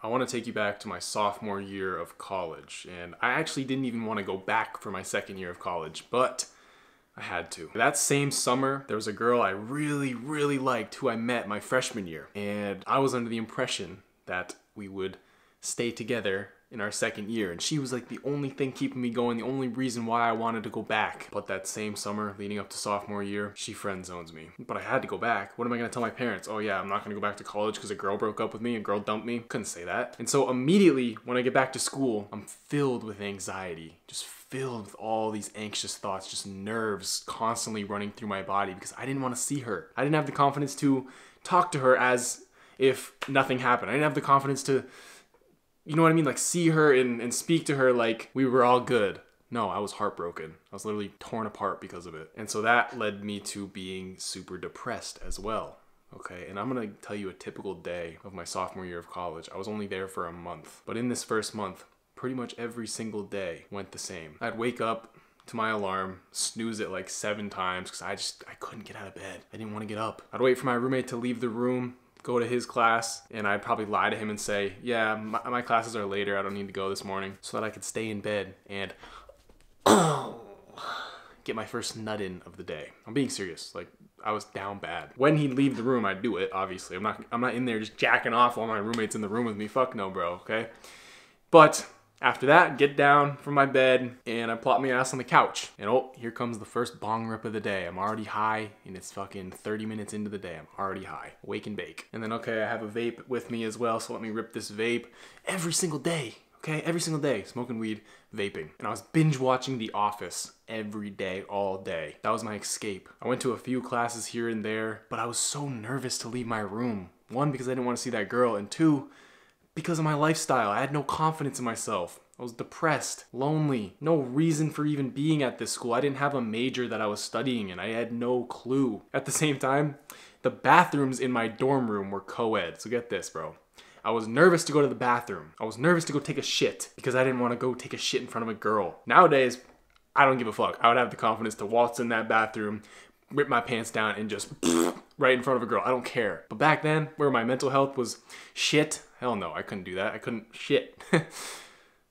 I want to take you back to my sophomore year of college, and I actually didn't even want to go back for my second year of college, but I had to. That same summer, there was a girl I really, really liked who I met my freshman year, and I was under the impression that we would stay together in our second year, and she was like the only thing keeping me going, the only reason why I wanted to go back. But that same summer leading up to sophomore year, she friend zones me. But I had to go back. What am I gonna tell my parents? Oh yeah, I'm not gonna go back to college because a girl broke up with me, a girl dumped me. Couldn't say that. And so immediately when I get back to school, I'm filled with anxiety, just filled with all these anxious thoughts, just nerves constantly running through my body because I didn't want to see her. I didn't have the confidence to talk to her as if nothing happened. I didn't have the confidence to, you know what I mean? Like see her and speak to her like we were all good. No, I was heartbroken. I was literally torn apart because of it. And so that led me to being super depressed as well. Okay, and I'm gonna tell you a typical day of my sophomore year of college. I was only there for a month, but in this first month, pretty much every single day went the same. I'd wake up to my alarm, snooze it like 7 times because I couldn't get out of bed. I didn't want to get up. I'd wait for my roommate to leave the room, go to his class, and I'd probably lie to him and say, yeah, my classes are later, I don't need to go this morning, so that I could stay in bed and get my first nut in of the day. I'm being serious, like I was down bad. When he'd leave the room, I'd do it, obviously. I'm not in there just jacking off while my roommate's in the room with me, fuck no, bro, okay? But after that, get down from my bed and I plop my ass on the couch. And oh, here comes the first bong rip of the day. I'm already high and it's fucking 30 minutes into the day. I'm already high. Wake and bake. And then okay, I have a vape with me as well, so let me rip this vape. Every single day, okay? Every single day, smoking weed, vaping. And I was binge watching The Office every day, all day. That was my escape. I went to a few classes here and there, but I was so nervous to leave my room. One, because I didn't want to see that girl, and two, because of my lifestyle. I had no confidence in myself. I was depressed, lonely, no reason for even being at this school. I didn't have a major that I was studying in. I had no clue. At the same time, the bathrooms in my dorm room were co-ed, so get this, bro. I was nervous to go to the bathroom. I was nervous to go take a shit because I didn't want to go take a shit in front of a girl. Nowadays, I don't give a fuck. I would have the confidence to waltz in that bathroom, rip my pants down, and just right in front of a girl. I don't care. But back then, where my mental health was shit, hell no, I couldn't do that. I couldn't shit.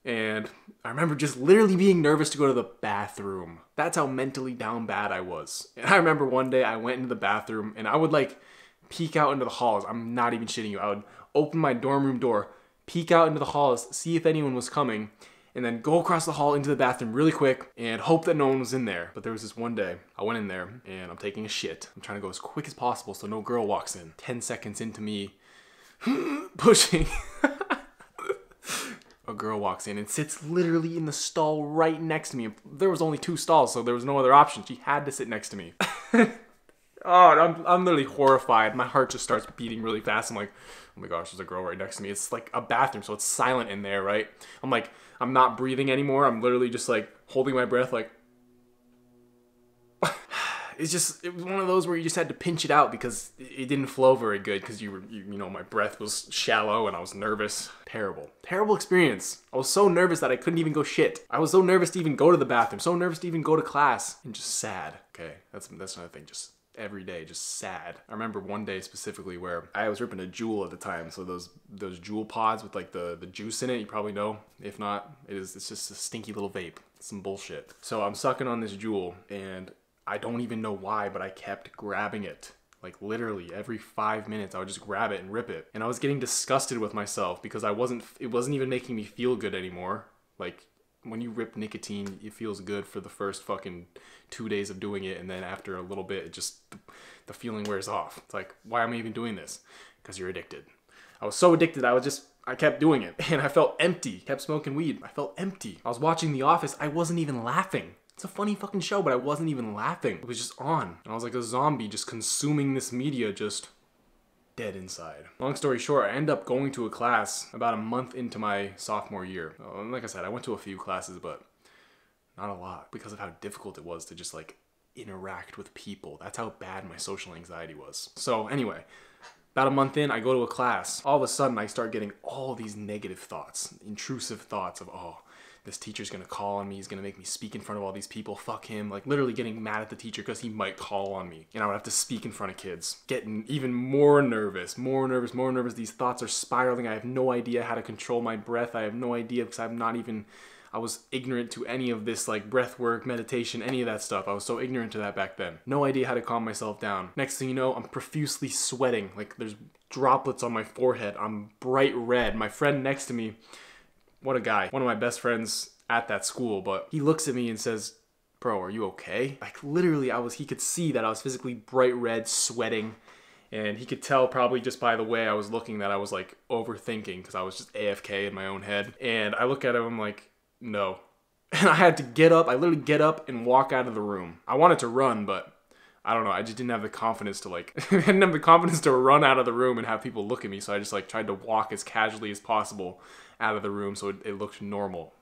And I remember just literally being nervous to go to the bathroom. That's how mentally down bad I was. And I remember one day I went into the bathroom and I would like peek out into the halls. I'm not even shitting you. I would open my dorm room door, peek out into the halls, see if anyone was coming, and then go across the hall into the bathroom really quick and hope that no one was in there. But there was this one day, I went in there and I'm taking a shit. I'm trying to go as quick as possible so no girl walks in. 10 seconds into me pushing, a girl walks in and sits literally in the stall right next to me. There was only 2 stalls, so there was no other option. She had to sit next to me. Oh, and I'm literally horrified. My heart just starts beating really fast. I'm like, oh my gosh, there's a girl right next to me. It's like a bathroom, so it's silent in there, right? I'm like, I'm not breathing anymore. I'm literally just like holding my breath like... it was one of those where you just had to pinch it out because it didn't flow very good because you know, my breath was shallow and I was nervous. Terrible. Terrible experience. I was so nervous that I couldn't even go shit. I was so nervous to even go to the bathroom, so nervous to even go to class, and just sad. Okay, that's another thing, just... every day, just sad. I remember one day specifically where I was ripping a Juul at the time, so those Juul pods with like the juice in it, you probably know. If not, it's just a stinky little vape. It's some bullshit. So I'm sucking on this Juul, and I don't even know why, but I kept grabbing it. Like literally every 5 minutes, I would just grab it and rip it. And I was getting disgusted with myself because it wasn't even making me feel good anymore. Like, when you rip nicotine, it feels good for the first fucking 2 days of doing it, and then after a little bit, it just, the feeling wears off. It's like, why am I even doing this? Because you're addicted. I was so addicted, I kept doing it, and I felt empty. Kept smoking weed, I felt empty. I was watching The Office, I wasn't even laughing. It's a funny fucking show, but I wasn't even laughing. It was just on, and I was like a zombie just consuming this media, just dead inside. Long story short, I end up going to a class about a month into my sophomore year. Like I said, I went to a few classes, but not a lot because of how difficult it was to just like interact with people. That's how bad my social anxiety was. So anyway, about a month in, I go to a class. All of a sudden, I start getting all these negative thoughts, intrusive thoughts of, oh, this teacher's gonna call on me, he's gonna make me speak in front of all these people, fuck him, like literally getting mad at the teacher because he might call on me and I would have to speak in front of kids. Getting even more nervous, more nervous, more nervous. These thoughts are spiraling. I have no idea how to control my breath. I have no idea because I'm not even, I was ignorant to any of this, like breath work, meditation, any of that stuff. I was so ignorant to that back then. No idea how to calm myself down. Next thing you know, I'm profusely sweating. Like there's droplets on my forehead. I'm bright red. My friend next to me, what a guy, one of my best friends at that school, but he looks at me and says, "Bro, are you okay?" Like literally he could see that I was physically bright red, sweating. And he could tell probably just by the way I was looking that I was like overthinking because I was just AFK in my own head. And I look at him, I'm like, no. And I had to get up. I literally get up and walk out of the room. I wanted to run, but I don't know. I just didn't have the confidence to like, I didn't have the confidence to run out of the room and have people look at me. So I just like tried to walk as casually as possible out of the room so it looked normal.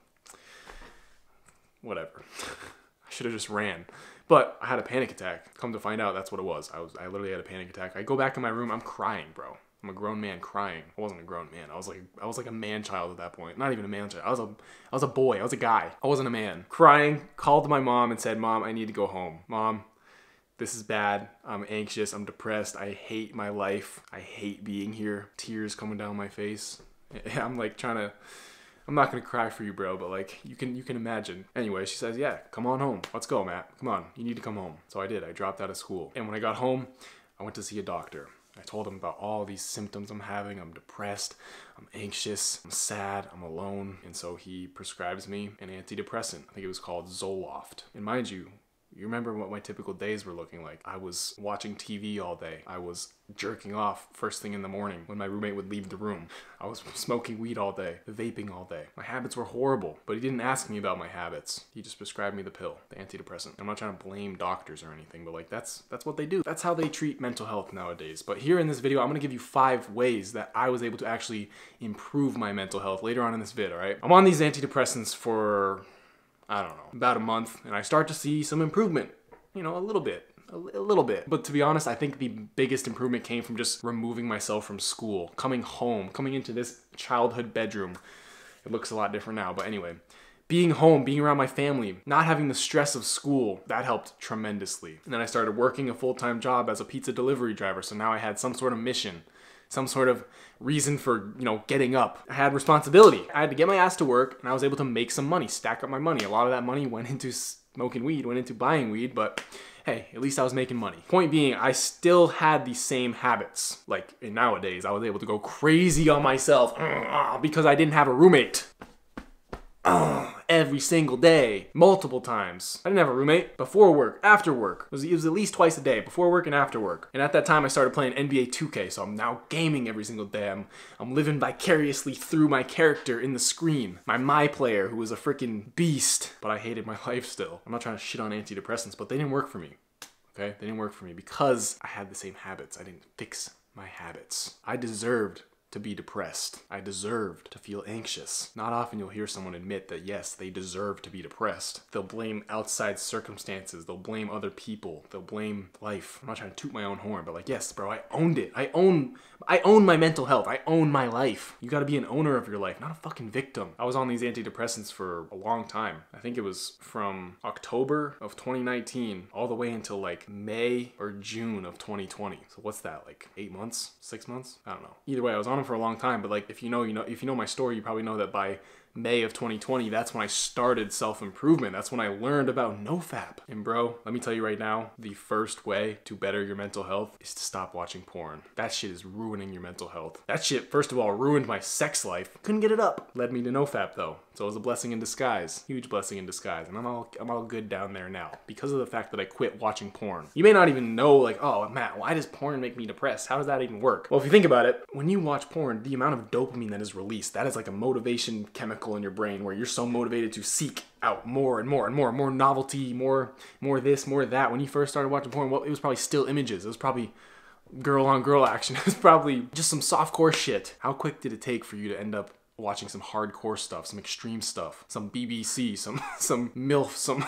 Whatever. I should have just ran. But I had a panic attack. Come to find out, that's what it was. I literally had a panic attack. I go back in my room. I'm crying, bro. I'm a grown man crying. I wasn't a grown man. I was like a man child at that point. Not even a man child. I was a boy. I was a guy. I wasn't a man. Crying, called my mom and said, "Mom, I need to go home. Mom, this is bad. I'm anxious. I'm depressed. I hate my life. I hate being here." Tears coming down my face. I'm like trying to, I'm not gonna cry for you, bro, but like you can imagine. Anyway, she says, "Yeah, come on home. Let's go, Matt. Come on. You need to come home." So I did. I dropped out of school. And when I got home, I went to see a doctor. I told him about all these symptoms I'm having. I'm depressed, I'm anxious, I'm sad, I'm alone. And so he prescribes me an antidepressant. I think it was called Zoloft. And mind you, you remember what my typical days were looking like. I was watching TV all day. I was jerking off first thing in the morning when my roommate would leave the room. I was smoking weed all day, vaping all day. My habits were horrible, but he didn't ask me about my habits. He just prescribed me the pill, the antidepressant. I'm not trying to blame doctors or anything, but like that's what they do. That's how they treat mental health nowadays. But here in this video, I'm gonna give you 5 ways that I was able to actually improve my mental health later on in this vid, all right? I'm on these antidepressants for, I don't know, about a month, and I start to see some improvement, you know, a little bit. But to be honest, I think the biggest improvement came from just removing myself from school, coming home, coming into this childhood bedroom. It looks a lot different now, but anyway, being home, being around my family, not having the stress of school, that helped tremendously. And then I started working a full-time job as a pizza delivery driver, so now I had some sort of mission, some sort of reason for, you know, getting up. I had responsibility. I had to get my ass to work, and I was able to make some money, stack up my money. A lot of that money went into smoking weed, went into buying weed, but hey, at least I was making money. Point being, I still had the same habits. Like, and nowadays, I was able to go crazy on myself because I didn't have a roommate. Every single day, multiple times. I didn't have a roommate. Before work, after work. It was at least twice a day, before work and after work. And at that time I started playing NBA 2K, so I'm now gaming every single day. I'm living vicariously through my character in the screen. My player, who was a freaking beast, but I hated my life still. I'm not trying to shit on antidepressants, but they didn't work for me, okay? They didn't work for me because I had the same habits. I didn't fix my habits. I deserved to be depressed. I deserved to feel anxious. Not often you'll hear someone admit that yes, they deserve to be depressed. They'll blame outside circumstances. They'll blame other people. They'll blame life. I'm not trying to toot my own horn, but like, yes, bro, I owned it. I own my mental health. I own my life. You gotta be an owner of your life, not a fucking victim. I was on these antidepressants for a long time. I think it was from October of 2019 all the way until like May or June of 2020. So what's that, like 8 months, 6 months? I don't know. Either way, I was on them for a long time, but like, if you know, you know. If you know my story, you probably know that by May of 2020, that's when I started self-improvement. That's when I learned about nofap. And bro, let me tell you right now, the first way to better your mental health is to stop watching porn. That shit is ruining your mental health. That shit, first of all, ruined my sex life. Couldn't get it up. Led me to nofap though. So it was a blessing in disguise. Huge blessing in disguise. And I'm all good down there now because of the fact that I quit watching porn. You may not even know, like, oh, Matt, why does porn make me depressed? How does that even work? Well, if you think about it, when you watch porn, the amount of dopamine that is released, that is like a motivation chemical in your brain where you're so motivated to seek out more and more and more and more novelty, more this, more that. When you first started watching porn, well, it was probably still images. It was probably girl on girl action. It was probably just some softcore shit. How quick did it take for you to end up watching some hardcore stuff, some extreme stuff, some BBC, some MILF, some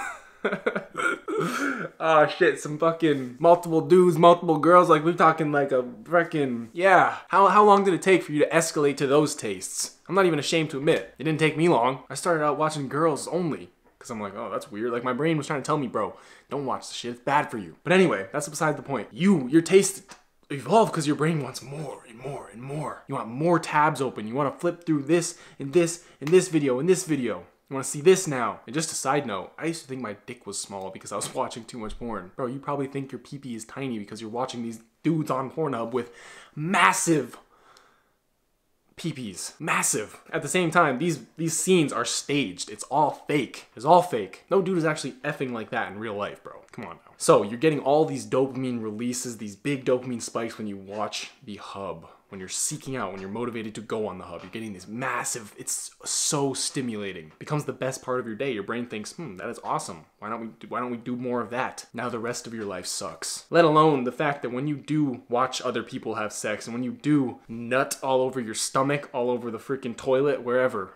Oh shit, some fucking multiple dudes, multiple girls, like we're talking like a freaking, yeah. How long did it take for you to escalate to those tastes? I'm not even ashamed to admit, it didn't take me long. I started out watching girls only, cause I'm like, oh, that's weird. Like my brain was trying to tell me, bro, don't watch this shit, it's bad for you. But anyway, that's beside the point. Your taste evolved cause your brain wants more and more and more. You want more tabs open. You wanna flip through this and this and this video and this video. You wanna see this now? And just a side note, I used to think my dick was small because I was watching too much porn. Bro, you probably think your pee-pee is tiny because you're watching these dudes on Pornhub with massive pee-pees. Massive. At the same time, these scenes are staged. It's all fake. It's all fake. No dude is actually effing like that in real life, bro. Come on now. So you're getting all these dopamine releases, these big dopamine spikes when you watch the hub. When you're seeking out, when you're motivated to go on the hub, you're getting this massive, it's so stimulating. It becomes the best part of your day. Your brain thinks, that is awesome. Why don't we do more of that? Now the rest of your life sucks. Let alone the fact that when you do watch other people have sex and when you do nut all over your stomach, all over the freaking toilet, wherever.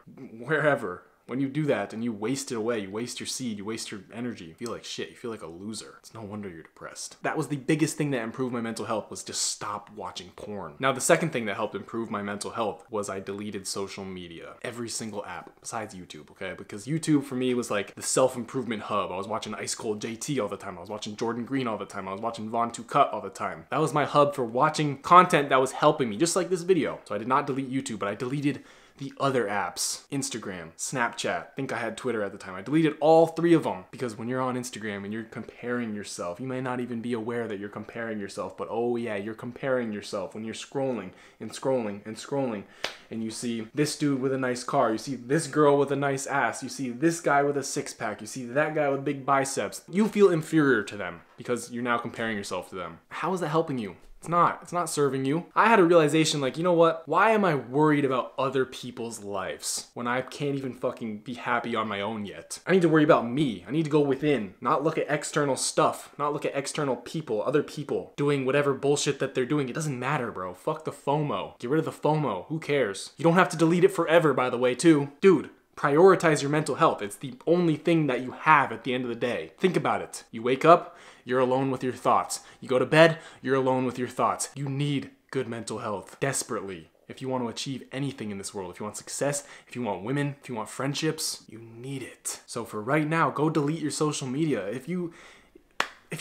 When you do that and you waste it away, you waste your seed, you waste your energy, you feel like shit, you feel like a loser. It's no wonder you're depressed. That was the biggest thing that improved my mental health, was just stop watching porn. Now the second thing that helped improve my mental health was I deleted social media. Every single app, besides YouTube, okay? Because YouTube for me was like the self-improvement hub. I was watching Ice Cold JT all the time. I was watching Jordan Green all the time. I was watching Von Two Cut all the time. That was my hub for watching content that was helping me, just like this video. So I did not delete YouTube, but I deleted the other apps, Instagram, Snapchat, I think I had Twitter at the time. I deleted all three of them because when you're on Instagram and you're comparing yourself, you may not even be aware that you're comparing yourself, but oh yeah, you're comparing yourself when you're scrolling and scrolling and scrolling and you see this dude with a nice car, you see this girl with a nice ass, you see this guy with a six pack, you see that guy with big biceps. You feel inferior to them because you're now comparing yourself to them. How is that helping you? It's not serving you. I had a realization like, you know what? Why am I worried about other people's lives when I can't even fucking be happy on my own yet? I need to worry about me. I need to go within, not look at external stuff, not look at external people, other people doing whatever bullshit that they're doing. It doesn't matter, bro. Fuck the FOMO. Get rid of the FOMO. Who cares? You don't have to delete it forever, by the way, too. Dude, prioritize your mental health. It's the only thing that you have at the end of the day. Think about it. You wake up, you're alone with your thoughts. You go to bed, you're alone with your thoughts. You need good mental health, desperately. If you want to achieve anything in this world, if you want success, if you want women, if you want friendships, you need it. So for right now, go delete your social media. If you're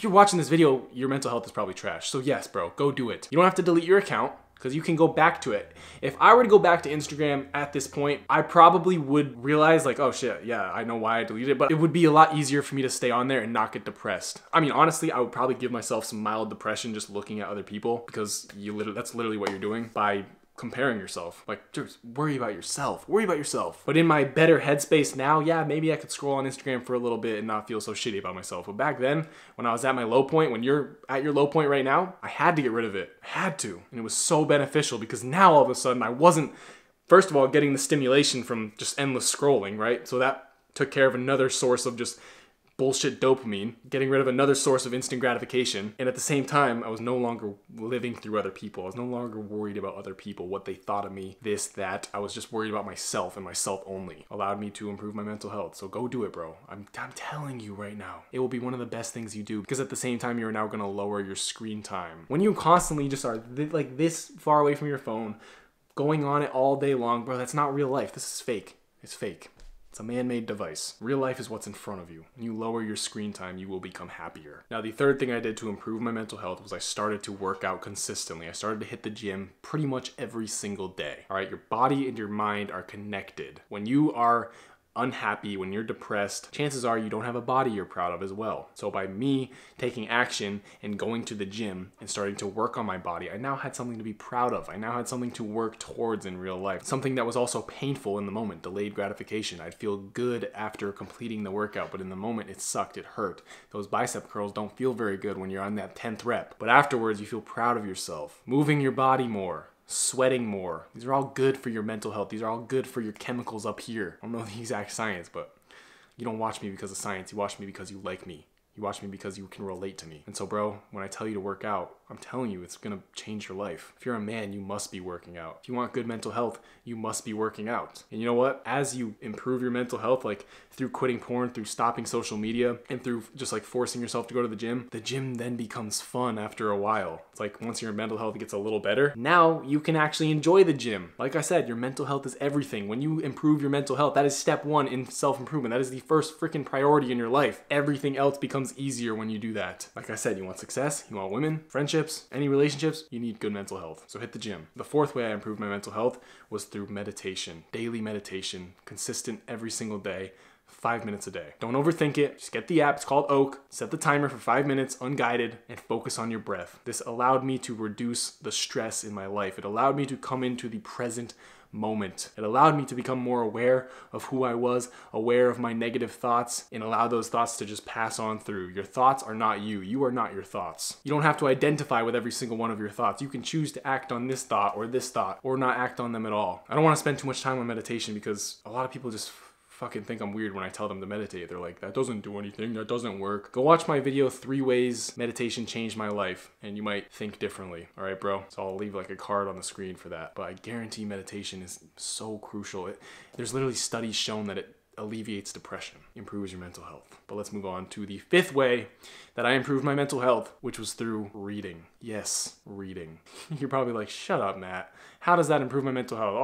watching this video, your mental health is probably trash. So yes, bro, go do it. You don't have to delete your account, because you can go back to it. If I were to go back to Instagram at this point, I probably would realize like, oh shit, yeah, I know why I deleted it, but it would be a lot easier for me to stay on there and not get depressed. I mean, honestly, I would probably give myself some mild depression just looking at other people, because that's literally what you're doing by comparing yourself. Like, just worry about yourself. Worry about yourself. But in my better headspace now, yeah, maybe I could scroll on Instagram for a little bit and not feel so shitty about myself. But back then, when I was at my low point, when you're at your low point right now, I had to get rid of it. I had to. And it was so beneficial because now all of a sudden I wasn't, first of all, getting the stimulation from just endless scrolling, right? So that took care of another source of just bullshit dopamine, getting rid of another source of instant gratification, and at the same time, I was no longer living through other people. I was no longer worried about other people, what they thought of me, this, that. I was just worried about myself and myself only. Allowed me to improve my mental health, so go do it, bro. I'm telling you right now, it will be one of the best things you do, because at the same time, you're now gonna lower your screen time. When you constantly just are like this far away from your phone, going on it all day long, bro, that's not real life. This is fake. It's fake. It's a man-made device. Real life is what's in front of you. When you lower your screen time, you will become happier. Now, the third thing I did to improve my mental health was I started to work out consistently. I started to hit the gym pretty much every single day. All right, your body and your mind are connected. When you are unhappy, when you're depressed, chances are you don't have a body you're proud of as well. So by me taking action and going to the gym and starting to work on my body, I now had something to be proud of. I now had something to work towards in real life. Something that was also painful in the moment, delayed gratification. I'd feel good after completing the workout, but in the moment it sucked, it hurt. Those bicep curls don't feel very good when you're on that 10th rep, but afterwards you feel proud of yourself. Moving your body more, sweating more. These are all good for your mental health. These are all good for your chemicals up here. I don't know the exact science, but you don't watch me because of science. You watch me because you like me. You watch me because you can relate to me. And so, bro, when I tell you to work out, I'm telling you, it's gonna change your life. If you're a man, you must be working out. If you want good mental health, you must be working out. And you know what? As you improve your mental health, like through quitting porn, through stopping social media, and through just like forcing yourself to go to the gym then becomes fun after a while. It's like once your mental health gets a little better, now you can actually enjoy the gym. Like I said, your mental health is everything. When you improve your mental health, that is step one in self-improvement. That is the first freaking priority in your life. Everything else becomes easier when you do that. Like I said, you want success, you want women, friendships, any relationships, you need good mental health. So hit the gym. The fourth way I improved my mental health was through meditation. Daily meditation, consistent every single day, 5 minutes a day. Don't overthink it. Just get the app. It's called Oak. Set the timer for 5 minutes, unguided, and focus on your breath. This allowed me to reduce the stress in my life. It allowed me to come into the present moment. It allowed me to become more aware of who I was, aware of my negative thoughts, and allow those thoughts to just pass on through. Your thoughts are not you. You are not your thoughts. You don't have to identify with every single one of your thoughts. You can choose to act on this thought or not act on them at all. I don't want to spend too much time on meditation because a lot of people just fucking think I'm weird when I tell them to meditate. They're like, that doesn't do anything, that doesn't work. Go watch my video, 3 ways meditation changed my life, and you might think differently. All right, bro? So I'll leave like a card on the screen for that. But I guarantee meditation is so crucial. There's literally studies shown that it alleviates depression, improves your mental health. But let's move on to the 5th way that I improved my mental health, which was through reading. Yes, reading. You're probably like, shut up, Matt. How does that improve my mental health?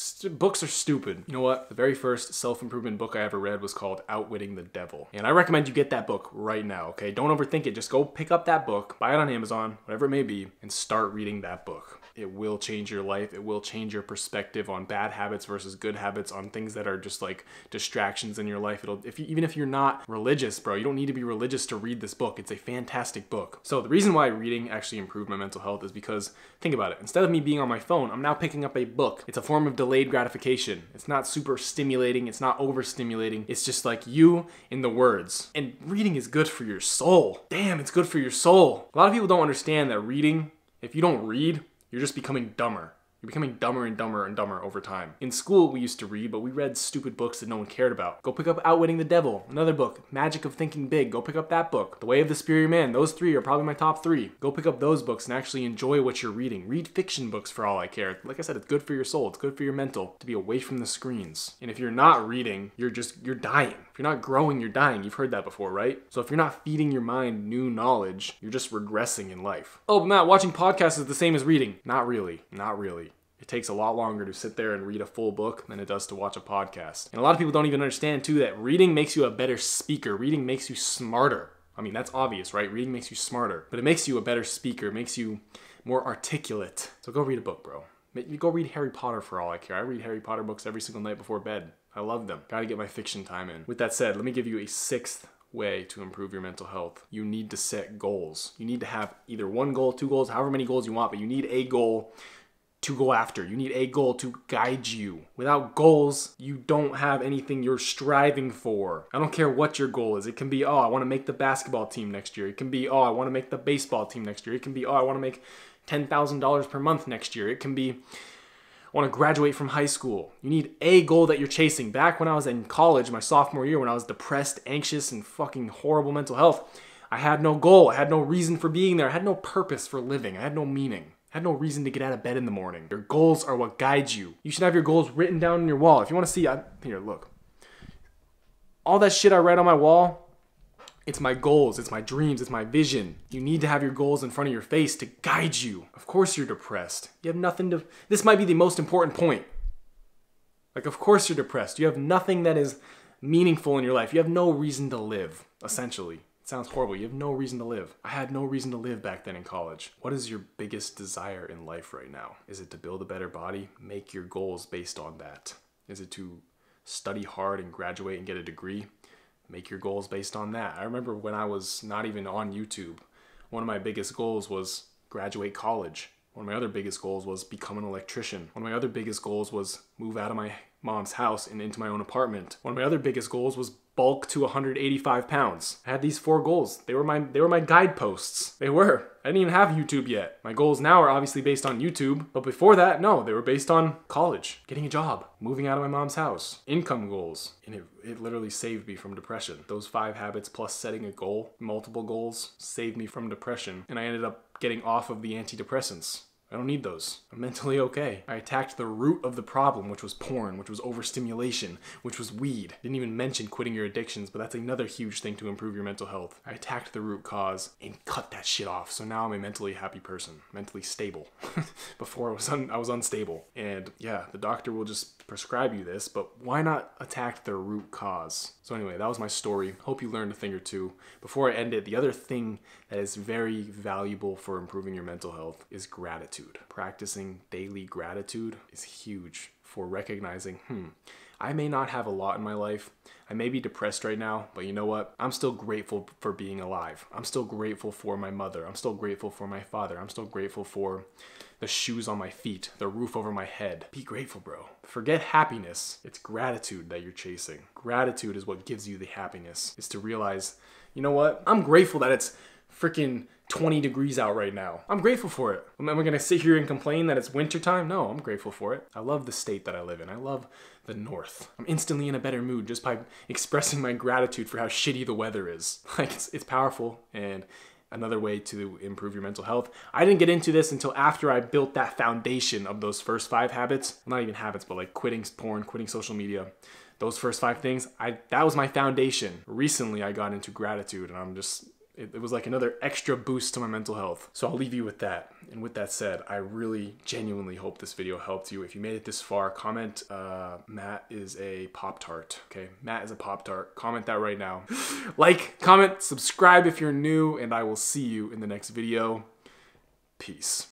Oh, books are stupid. You know what? The very first self-improvement book I ever read was called Outwitting the Devil. And I recommend you get that book right now, okay? Don't overthink it. Just go pick up that book, buy it on Amazon, whatever it may be, and start reading that book. It will change your life. It will change your perspective on bad habits versus good habits, on things that are just like distractions in your life. Even if you're not religious, bro, you don't need to be religious to read this book. It's a fantastic book. So the reason why reading actually improved my mental health is because, think about it, instead of me being on my phone, I'm now picking up a book. It's a form of delayed gratification. It's not super stimulating. It's not overstimulating. It's just like you in the words. And reading is good for your soul. Damn, it's good for your soul. A lot of people don't understand that reading, if you don't read, you're just becoming dumber. You're becoming dumber and dumber and dumber over time. In school, we used to read, but we read stupid books that no one cared about. Go pick up Outwitting the Devil, another book, Magic of Thinking Big. Go pick up that book. The Way of the Superior Man. Those 3 are probably my top 3. Go pick up those books and actually enjoy what you're reading. Read fiction books for all I care. Like I said, it's good for your soul. It's good for your mental to be away from the screens. And if you're not reading, you're dying. If you're not growing, you're dying. You've heard that before, right? So if you're not feeding your mind new knowledge, you're just regressing in life. Oh, but Matt, watching podcasts is the same as reading. Not really. Not really. It takes a lot longer to sit there and read a full book than it does to watch a podcast. And a lot of people don't even understand too that reading makes you a better speaker. Reading makes you smarter. I mean, that's obvious, right? Reading makes you smarter, but it makes you a better speaker. It makes you more articulate. So go read a book, bro. Go read Harry Potter for all I care. I read Harry Potter books every single night before bed. I love them. Gotta get my fiction time in. With that said, let me give you a 6th way to improve your mental health. You need to set goals. You need to have either 1 goal, 2 goals, however many goals you want, but you need a goal to go after. You need a goal to guide you. Without goals, you don't have anything you're striving for. I don't care what your goal is. It can be, oh, I want to make the basketball team next year. It can be, oh, I want to make the baseball team next year. It can be, oh, I want to make $10,000 per month next year. It can be, I want to graduate from high school. You need a goal that you're chasing. Back when I was in college, my sophomore year, when I was depressed, anxious, and fucking horrible mental health, I had no goal. I had no reason for being there. I had no purpose for living. I had no meaning. I had no reason to get out of bed in the morning. Your goals are what guide you. You should have your goals written down on your wall. If you want to see, here, look. All that shit I write on my wall, it's my goals, it's my dreams, it's my vision. You need to have your goals in front of your face to guide you. Of course you're depressed. You have nothing to, this might be the most important point. Like, of course you're depressed. You have nothing that is meaningful in your life. You have no reason to live, essentially. Sounds horrible. You have no reason to live. I had no reason to live back then in college. What is your biggest desire in life right now? Is it to build a better body? Make your goals based on that. Is it to study hard and graduate and get a degree? Make your goals based on that. I remember when I was not even on YouTube, one of my biggest goals was graduate college. One of my other biggest goals was become an electrician. One of my other biggest goals was move out of my mom's house and into my own apartment. One of my other biggest goals was bulk to 185 pounds. I had these 4 goals. They were my guideposts. They were. I didn't even have YouTube yet. My goals now are obviously based on YouTube, but before that, no, they were based on college, getting a job, moving out of my mom's house, income goals, and it literally saved me from depression. Those 5 habits plus setting a goal, multiple goals, saved me from depression, and I ended up getting off of the antidepressants. I don't need those. I'm mentally okay. I attacked the root of the problem, which was porn, which was overstimulation, which was weed. Didn't even mention quitting your addictions, but that's another huge thing to improve your mental health. I attacked the root cause and cut that shit off. So now I'm a mentally happy person, mentally stable. Before I was unstable. And yeah, the doctor will just prescribe you this, but why not attack the root cause? So anyway, that was my story. Hope you learned a thing or two. Before I end it, the other thing that is very valuable for improving your mental health is gratitude. Practicing daily gratitude is huge for recognizing, I may not have a lot in my life. I may be depressed right now, but you know what? I'm still grateful for being alive. I'm still grateful for my mother. I'm still grateful for my father. I'm still grateful for the shoes on my feet, the roof over my head. Be grateful, bro. Forget happiness. It's gratitude that you're chasing. Gratitude is what gives you the happiness, is to realize, you know what? I'm grateful that it's freaking 20 degrees out right now. I'm grateful for it. Am I gonna sit here and complain that it's winter time? No, I'm grateful for it. I love the state that I live in. I love the north. I'm instantly in a better mood just by expressing my gratitude for how shitty the weather is. Like, it's powerful, and another way to improve your mental health. I didn't get into this until after I built that foundation of those first 5 habits. Not even habits, but like quitting porn, quitting social media. Those first 5 things, that was my foundation. Recently, I got into gratitude, and I'm just, it was like another extra boost to my mental health. So I'll leave you with that. And with that said, I really genuinely hope this video helped you. If you made it this far, comment, Matt is a Pop-Tart. Okay, Matt is a Pop-Tart. Comment that right now. Like, comment, subscribe if you're new, and I will see you in the next video. Peace.